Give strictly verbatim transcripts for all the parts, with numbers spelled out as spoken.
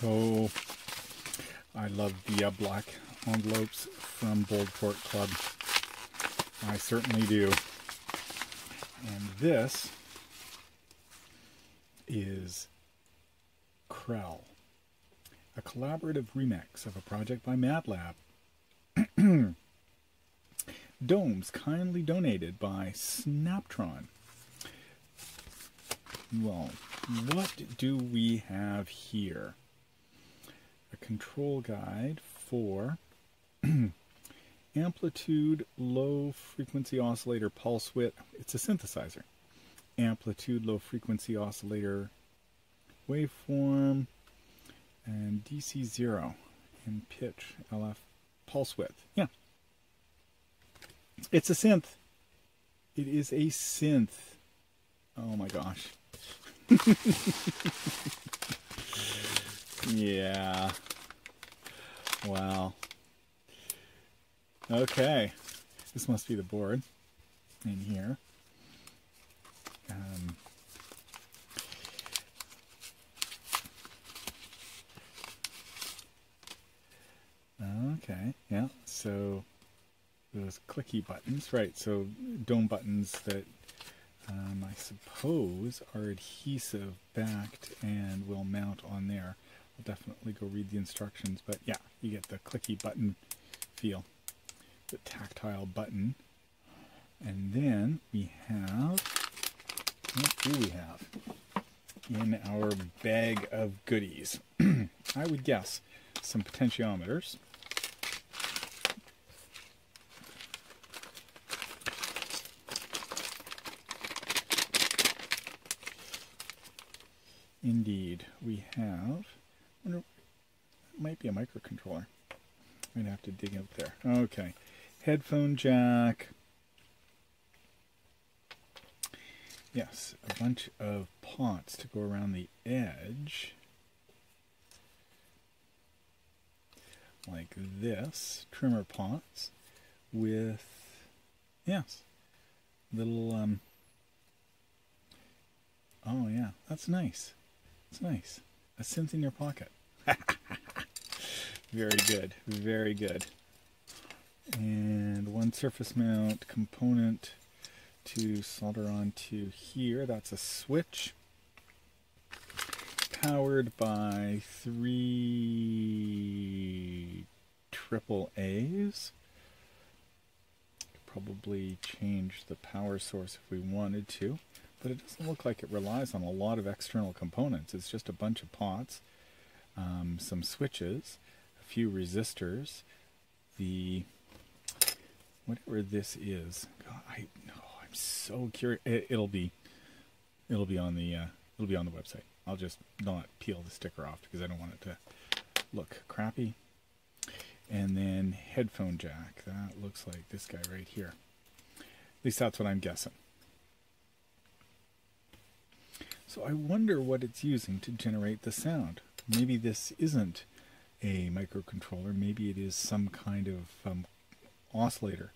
So I love the uh, black envelopes from Boldport Club. I certainly do. And this is Krell, a collaborative remix of a project by Madlab. Domes kindly donated by Snaptron. Well, what do we have here? A control guide for amplitude low frequency oscillator pulse width. It's a synthesizer. Amplitude low frequency oscillator waveform and D C zero and pitch L F pulse width. Yeah. It's a synth. It is a synth. Oh my gosh. Yeah. Wow. Okay. This must be the board in here. Um, okay. Yeah. So those clicky buttons, right? So dome buttons that um, I suppose are adhesive backed and will mount on there. I'll definitely go read the instructions, but yeah, you get the clicky button feel, the tactile button. And then we have, what do we have in our bag of goodies? I would guess some potentiometers. Indeed, we have, I wonder, it might be a microcontroller. I'd have to dig up there. Okay, headphone jack. Yes, a bunch of pots to go around the edge, like this, trimmer pots with, yes, little, um, oh yeah, that's nice, that's nice, a synth in your pocket. Very good, very good. And one surface mount component to solder onto here. That's a switch powered by three triple A's. Could probably change the power source if we wanted to, but it doesn't look like it relies on a lot of external components. It's just a bunch of pots, um, some switches, a few resistors, the whatever this is. God, I know. I'm so curious. It, it'll be, it'll be on the, uh, it'll be on the website. I'll just not peel the sticker off because I don't want it to look crappy. And then headphone jack. That looks like this guy right here. At least that's what I'm guessing. So I wonder what it's using to generate the sound. Maybe this isn't a microcontroller. Maybe it is some kind of um, oscillator.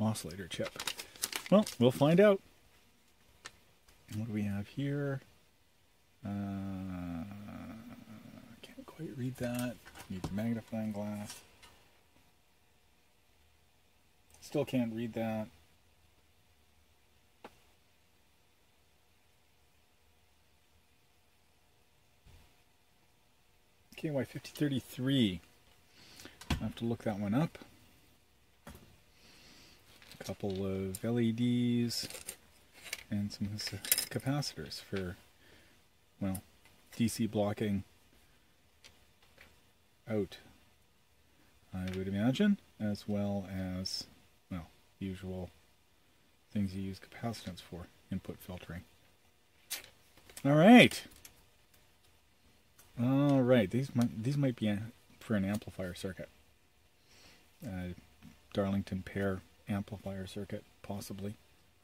Oscillator chip. Well, we'll find out. What do we have here? I uh, can't quite read that. Need the magnifying glass. Still can't read that. K Y five zero three three. I'll have to look that one up. Couple of L E Ds and some capacitors for, well, D C blocking out, I would imagine, as well as, well, usual things you use capacitance for, input filtering. All right. All right. These might, these might be for an amplifier circuit. Uh, Darlington pair amplifier circuit, possibly.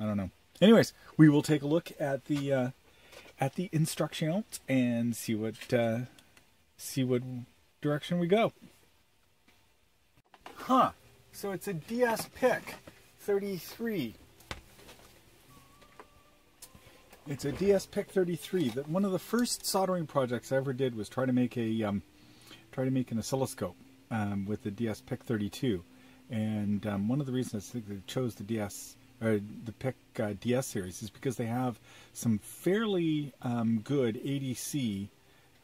I don't know. Anyways, we will take a look at the uh, at the instructions and see what uh, see what direction we go. Huh. So it's a dsPIC thirty-three It's a D S P I C thirty-three. That one of the first soldering projects I ever did was try to make a um, try to make an oscilloscope um, with the D S P I C thirty-two, and um, one of the reasons I think they chose the D S or the P I C uh, D S series is because they have some fairly um, good A D C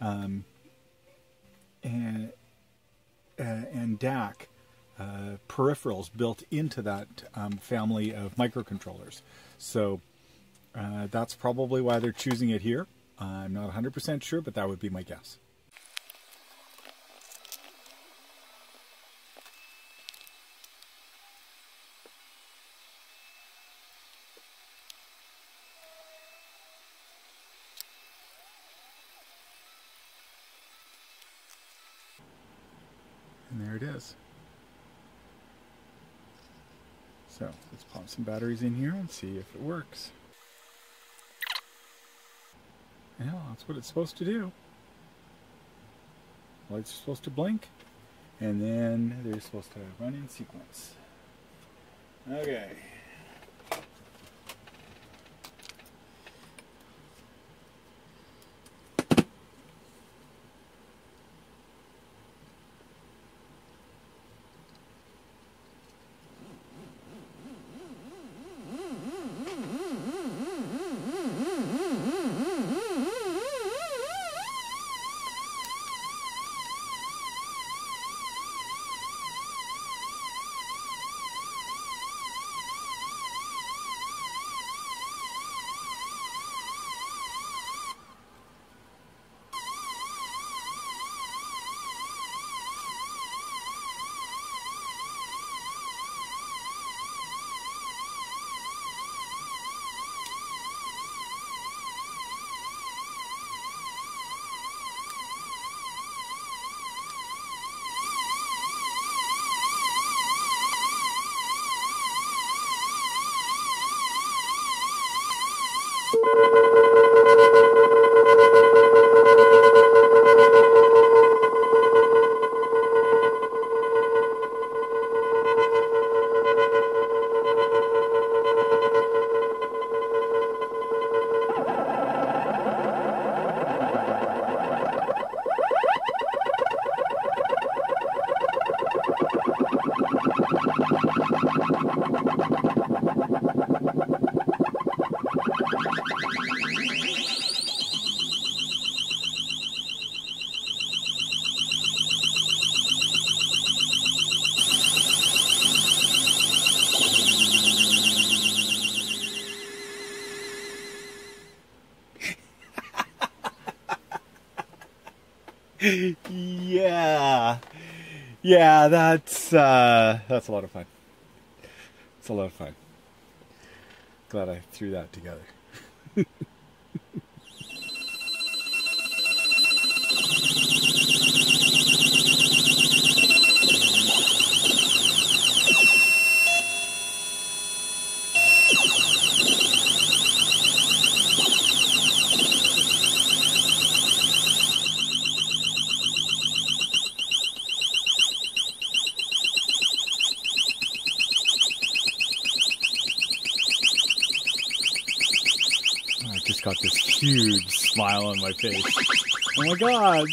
um, and uh, and D A C uh, peripherals built into that um, family of microcontrollers. So. Uh, that's probably why they're choosing it here. I'm not one hundred percent sure, but that would be my guess. And there it is. So let's pop some batteries in here and see if it works. Yeah, that's what it's supposed to do. Lights are supposed to blink, and then they're supposed to run in sequence. Okay. Yeah, yeah, that's uh, that's a lot of fun. It's a lot of fun. Glad I threw that together. Got this huge smile on my face. Oh my god!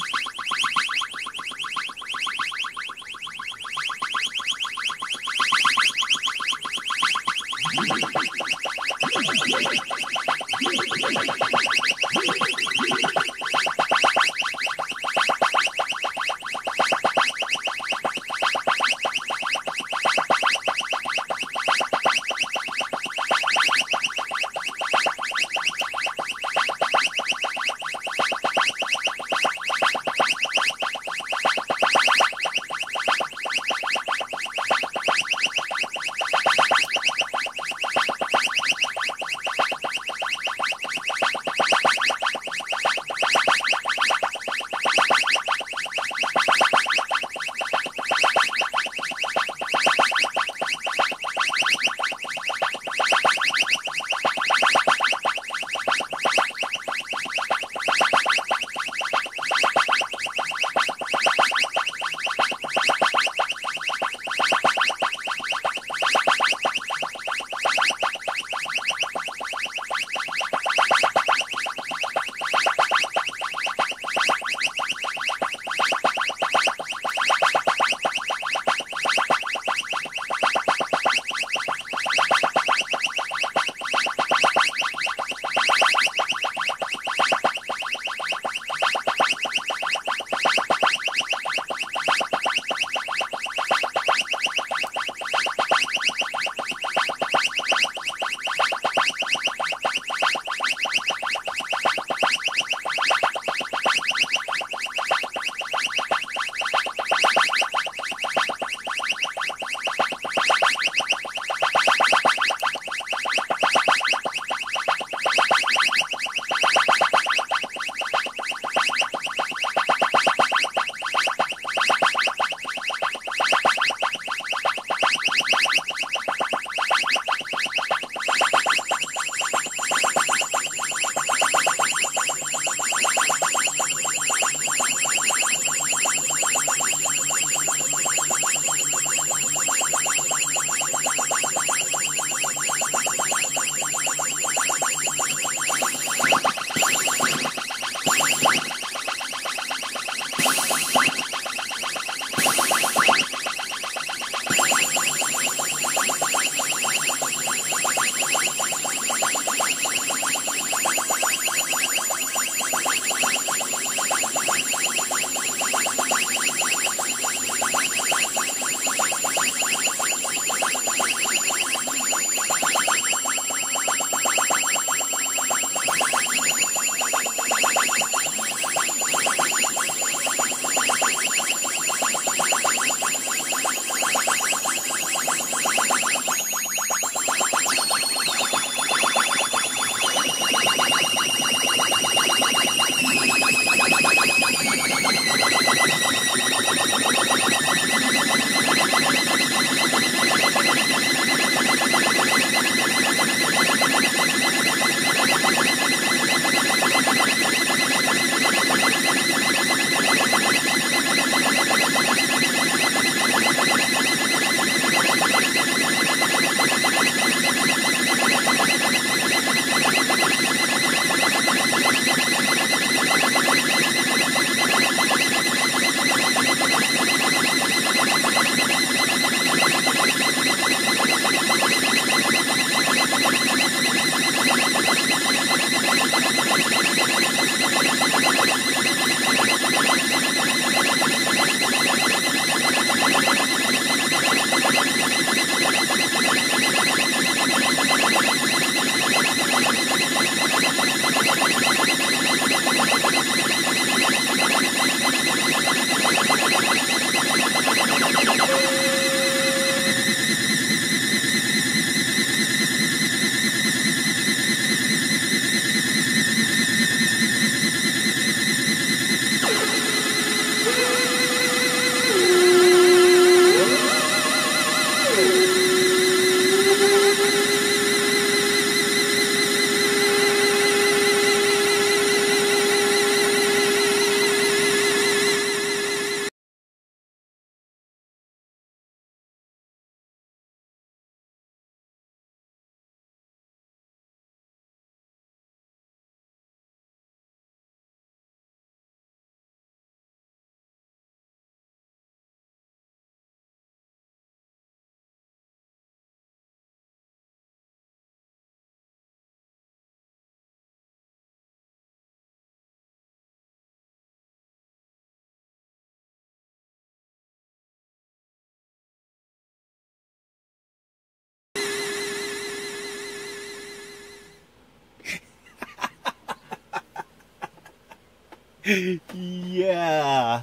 Yeah.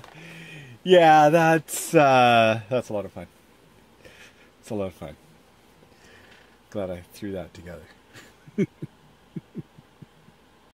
Yeah, that's uh, that's a lot of fun. It's a lot of fun. Glad I threw that together.